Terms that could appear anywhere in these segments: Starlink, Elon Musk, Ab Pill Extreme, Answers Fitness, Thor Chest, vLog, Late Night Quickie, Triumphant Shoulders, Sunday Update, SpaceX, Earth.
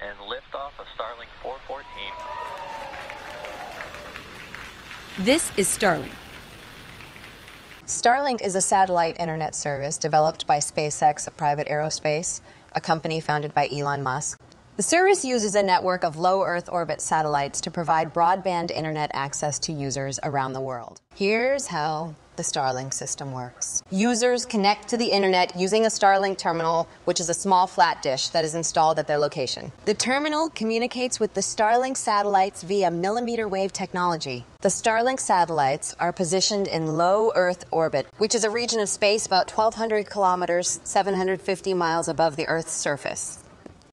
and liftoff of Starlink 414. This is Starlink. Starlink is a satellite internet service developed by SpaceX, a private aerospace, a company founded by Elon Musk. The service uses a network of low Earth orbit satellites to provide broadband internet access to users around the world. Here's how the Starlink system works. Users connect to the internet using a Starlink terminal, which is a small flat dish that is installed at their location. The terminal communicates with the Starlink satellites via millimeter wave technology. The Starlink satellites are positioned in low Earth orbit, which is a region of space about 1,200 kilometers, 750 miles above the Earth's surface.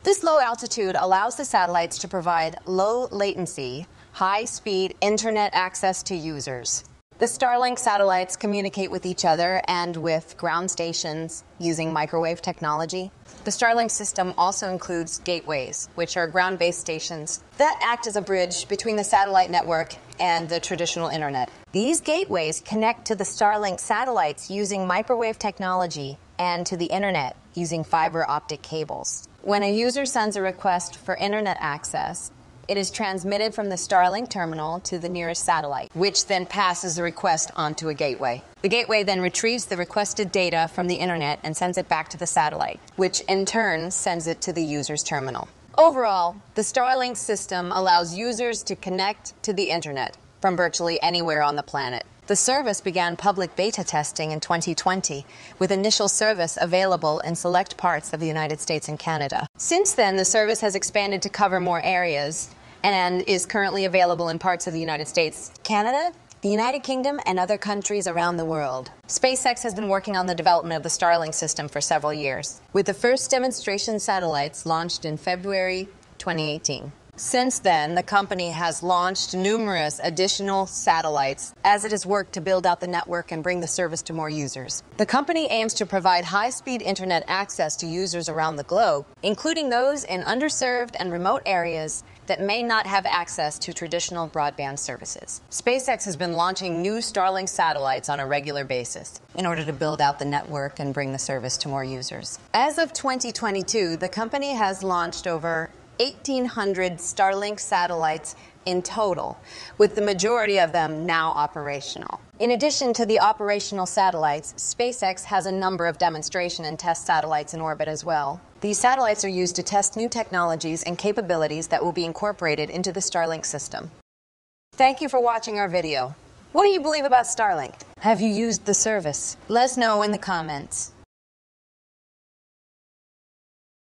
This low altitude allows the satellites to provide low latency, high-speed internet access to users. The Starlink satellites communicate with each other and with ground stations using microwave technology. The Starlink system also includes gateways, which are ground-based stations that act as a bridge between the satellite network and the traditional internet. These gateways connect to the Starlink satellites using microwave technology and to the internet using fiber optic cables. When a user sends a request for internet access, it is transmitted from the Starlink terminal to the nearest satellite, which then passes the request onto a gateway. The gateway then retrieves the requested data from the internet and sends it back to the satellite, which in turn sends it to the user's terminal. Overall, the Starlink system allows users to connect to the internet from virtually anywhere on the planet. The service began public beta testing in 2020, with initial service available in select parts of the United States and Canada. Since then, the service has expanded to cover more areas and is currently available in parts of the United States, Canada, the United Kingdom, and other countries around the world. SpaceX has been working on the development of the Starlink system for several years, with the first demonstration satellites launched in February 2018. Since then, the company has launched numerous additional satellites as it has worked to build out the network and bring the service to more users. The company aims to provide high-speed internet access to users around the globe, including those in underserved and remote areas that may not have access to traditional broadband services. SpaceX has been launching new Starlink satellites on a regular basis in order to build out the network and bring the service to more users. As of 2022, the company has launched over 1,800 Starlink satellites in total, with the majority of them now operational. In addition to the operational satellites, SpaceX has a number of demonstration and test satellites in orbit as well. These satellites are used to test new technologies and capabilities that will be incorporated into the Starlink system. Thank you for watching our video. What do you believe about Starlink? Have you used the service? Let us know in the comments.